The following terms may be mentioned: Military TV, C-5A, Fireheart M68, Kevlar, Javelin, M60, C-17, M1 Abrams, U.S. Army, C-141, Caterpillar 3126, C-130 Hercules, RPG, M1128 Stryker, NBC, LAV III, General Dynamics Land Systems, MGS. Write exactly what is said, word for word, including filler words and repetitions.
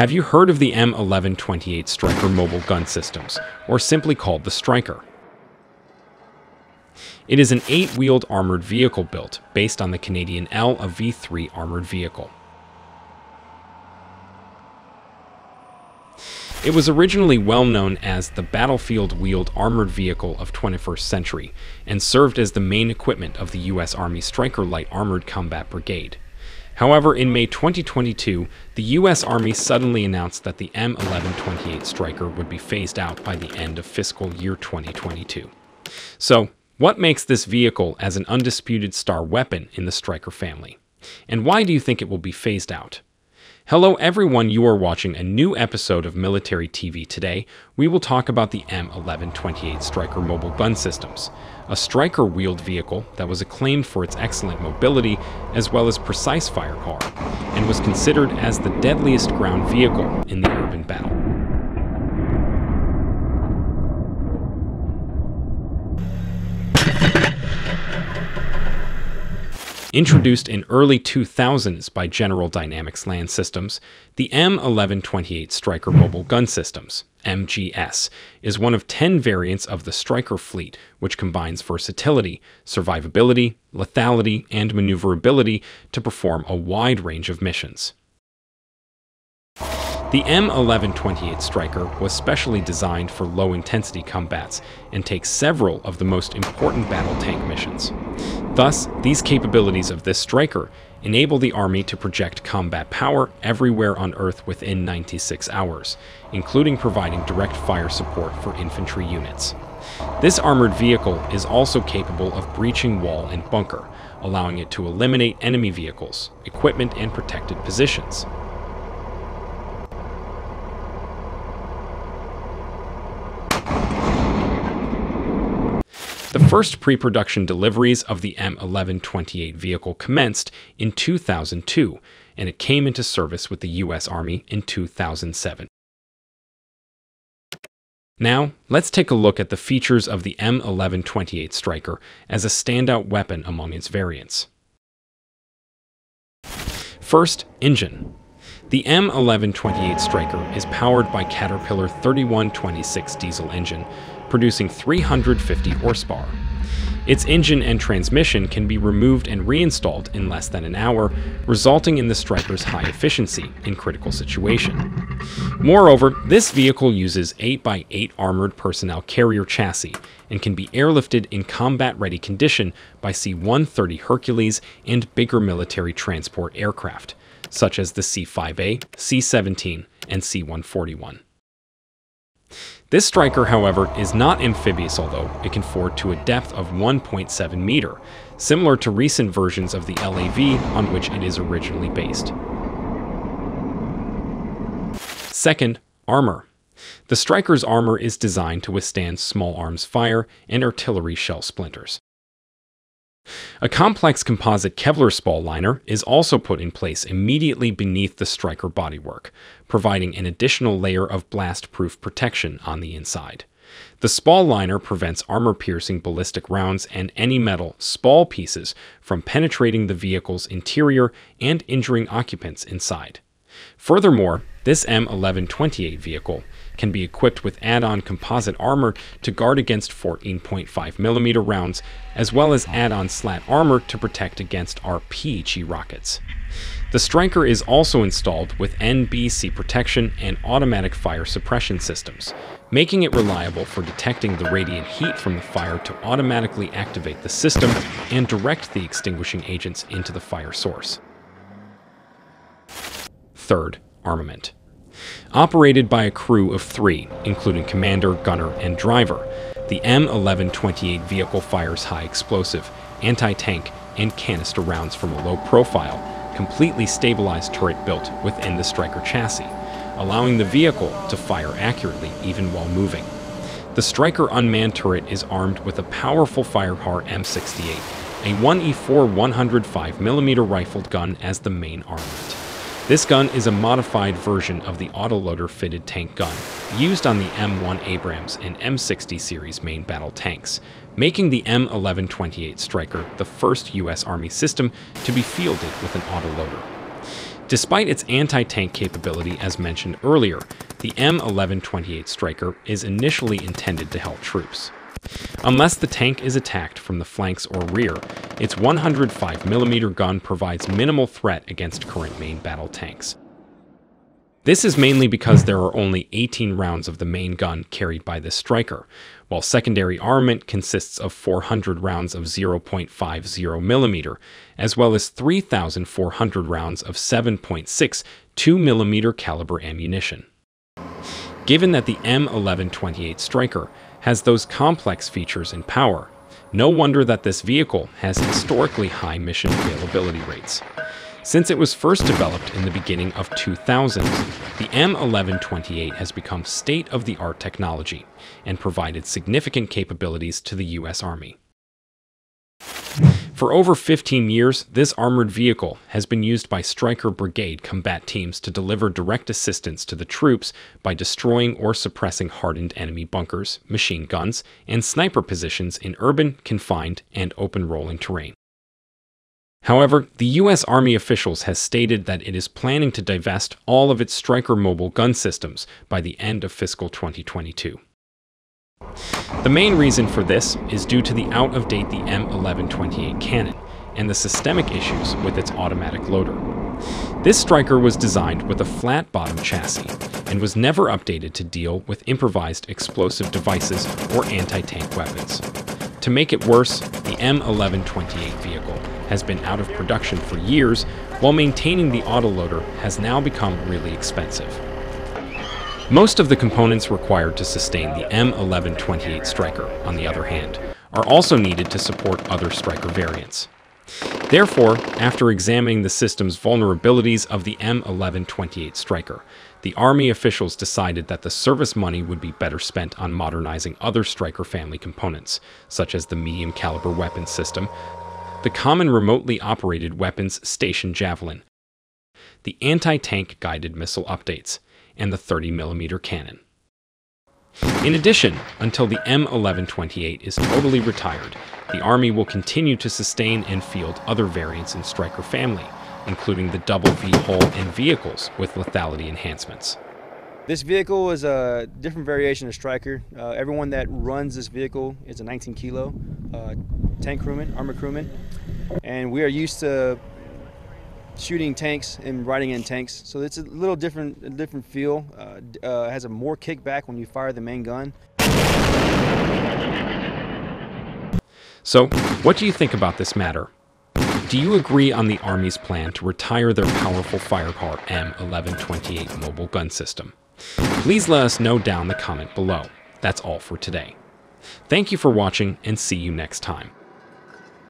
Have you heard of the M eleven twenty-eight Stryker mobile gun systems, or simply called the Stryker? It is an eight-wheeled armored vehicle built based on the Canadian L A V three armored vehicle. It was originally well known as the battlefield-wheeled armored vehicle of twenty-first century and served as the main equipment of the U S Army Stryker Light Armored Combat Brigade. However, in May twenty twenty-two, the U S Army suddenly announced that the M eleven twenty-eight Stryker would be phased out by the end of fiscal year twenty twenty-two. So, what makes this vehicle as an undisputed star weapon in the Stryker family? And why do you think it will be phased out? Hello everyone, you are watching a new episode of Military T V today. We will talk about the M eleven twenty-eight Stryker mobile gun systems, a Stryker-wheeled vehicle that was acclaimed for its excellent mobility as well as precise firepower, and was considered as the deadliest ground vehicle in the urban battle. Introduced in early two thousands by General Dynamics Land Systems, the M eleven twenty-eight Stryker Mobile Gun Systems, M G S, is one of ten variants of the Stryker fleet, which combines versatility, survivability, lethality, and maneuverability to perform a wide range of missions. The M eleven twenty-eight Stryker was specially designed for low-intensity combats and takes several of the most important battle tank missions. Thus, these capabilities of this Stryker enable the Army to project combat power everywhere on Earth within ninety-six hours, including providing direct fire support for infantry units. This armored vehicle is also capable of breaching wall and bunker, allowing it to eliminate enemy vehicles, equipment, and protected positions. The first pre-production deliveries of the M eleven twenty-eight vehicle commenced in two thousand two, and it came into service with the U S Army in two thousand seven. Now, let's take a look at the features of the M eleven twenty-eight Stryker as a standout weapon among its variants. First, engine. The M eleven twenty-eight Stryker is powered by Caterpillar thirty-one twenty-six diesel engine, producing three hundred fifty horsepower. Its engine and transmission can be removed and reinstalled in less than an hour, resulting in the Stryker's high efficiency in critical situation. Moreover, this vehicle uses eight by eight armored personnel carrier chassis and can be airlifted in combat-ready condition by C one thirty Hercules and bigger military transport aircraft, such as the C five A, C seventeen, and C one forty-one. This Stryker, however, is not amphibious, although it can ford to a depth of one point seven meter, similar to recent versions of the L A V on which it is originally based. Second, armor. The Stryker's armor is designed to withstand small arms fire and artillery shell splinters. A complex composite Kevlar spall liner is also put in place immediately beneath the Stryker bodywork, providing an additional layer of blast-proof protection on the inside. The spall liner prevents armor-piercing ballistic rounds and any metal spall pieces from penetrating the vehicle's interior and injuring occupants inside. Furthermore, this M eleven twenty-eight vehicle can be equipped with add-on composite armor to guard against fourteen point five millimeter rounds, as well as add-on slat armor to protect against R P G rockets. The Stryker is also installed with N B C protection and automatic fire suppression systems, making it reliable for detecting the radiant heat from the fire to automatically activate the system and direct the extinguishing agents into the fire source. Third, armament. Operated by a crew of three, including commander, gunner, and driver, the M eleven twenty-eight vehicle fires high explosive, anti-tank, and canister rounds from a low profile, completely stabilized turret built within the Stryker chassis, allowing the vehicle to fire accurately even while moving. The Stryker unmanned turret is armed with a powerful Fireheart M sixty-eight, a one E four one hundred five millimeter rifled gun as the main armament. This gun is a modified version of the autoloader-fitted tank gun used on the M one Abrams and M sixty series main battle tanks, making the M eleven twenty-eight Stryker the first U S Army system to be fielded with an autoloader. Despite its anti-tank capability as mentioned earlier, the M eleven twenty-eight Stryker is initially intended to help troops. Unless the tank is attacked from the flanks or rear, its one hundred five millimeter gun provides minimal threat against current main battle tanks. This is mainly because there are only eighteen rounds of the main gun carried by this Stryker, while secondary armament consists of four hundred rounds of zero point five zero millimeter, as well as three thousand four hundred rounds of seven point six two millimeter caliber ammunition. Given that the M eleven twenty-eight Stryker has those complex features and power, no wonder that this vehicle has historically high mission availability rates. Since it was first developed in the beginning of two thousand, the M eleven twenty-eight has become state-of-the-art technology and provided significant capabilities to the U S Army. For over fifteen years, this armored vehicle has been used by Stryker Brigade combat teams to deliver direct assistance to the troops by destroying or suppressing hardened enemy bunkers, machine guns, and sniper positions in urban, confined, and open rolling terrain. However, the U S Army officials has stated that it is planning to divest all of its Stryker mobile gun systems by the end of fiscal twenty twenty-two. The main reason for this is due to the out-of-date the M eleven twenty-eight cannon and the systemic issues with its automatic loader. This Stryker was designed with a flat-bottom chassis and was never updated to deal with improvised explosive devices or anti-tank weapons. To make it worse, the M eleven twenty-eight vehicle has been out of production for years, while maintaining the autoloader has now become really expensive. Most of the components required to sustain the M eleven twenty-eight Stryker, on the other hand, are also needed to support other Stryker variants. Therefore, after examining the system's vulnerabilities of the M eleven twenty-eight Stryker, the Army officials decided that the service money would be better spent on modernizing other Stryker family components, such as the medium-caliber weapons system, the common remotely operated weapons station Javelin, the anti-tank guided missile updates, and the thirty millimeter cannon. In addition, until the M eleven twenty-eight is totally retired, the Army will continue to sustain and field other variants in Stryker family, including the double V-hull and vehicles with lethality enhancements. This vehicle is a different variation of Stryker. Uh, everyone that runs this vehicle is a nineteen kilo uh, tank crewman, armor crewman, and we are used to shooting tanks and riding in tanks. So it's a little different, a different feel. Uh, uh, has a more kickback when you fire the main gun. So, what do you think about this matter? Do you agree on the Army's plan to retire their powerful Fireheart M eleven twenty-eight mobile gun system? Please let us know down the comment below. That's all for today. Thank you for watching and see you next time.